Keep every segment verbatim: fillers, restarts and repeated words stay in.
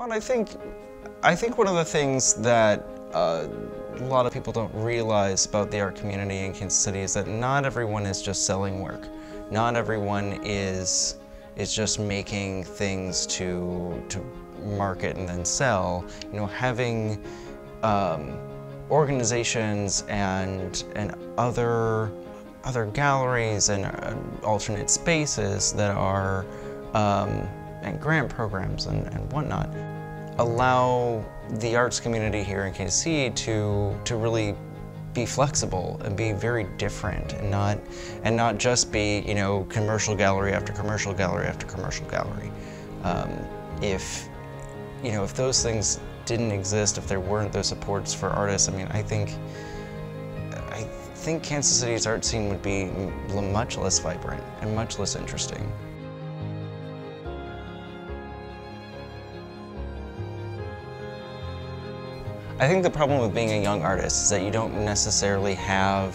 Well, I think, I think one of the things that uh, a lot of people don't realize about the art community in Kansas City is that not everyone is just selling work. Not everyone is is just making things to to market and then sell. You know, having um, organizations and and other other galleries and uh, alternate spaces that are um, and grant programs and, and whatnot allow the arts community here in Kansas City to to really be flexible and be very different and not and not just be, you know, commercial gallery after commercial gallery after commercial gallery. Um, if you know if those things didn't exist, if there weren't those supports for artists, I mean, I think I think Kansas City's art scene would be much less vibrant and much less interesting. I think the problem with being a young artist is that you don't necessarily have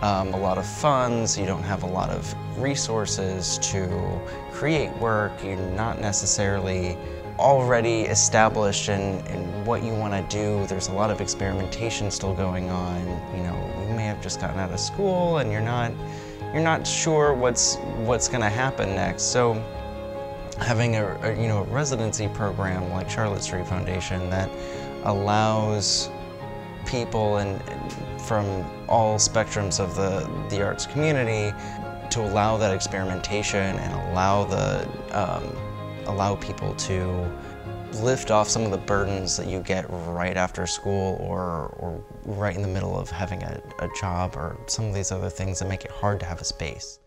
um, a lot of funds, you don't have a lot of resources to create work, you're not necessarily already established in, in what you want to do. There's a lot of experimentation still going on. You know, you may have just gotten out of school and you're not, you're not sure what's, what's going to happen next. So having a, a, you know, a residency program like Charlotte Street Foundation that allows people and from all spectrums of the, the arts community to allow that experimentation and allow the um, allow people to lift off some of the burdens that you get right after school or, or right in the middle of having a, a job or some of these other things that make it hard to have a space.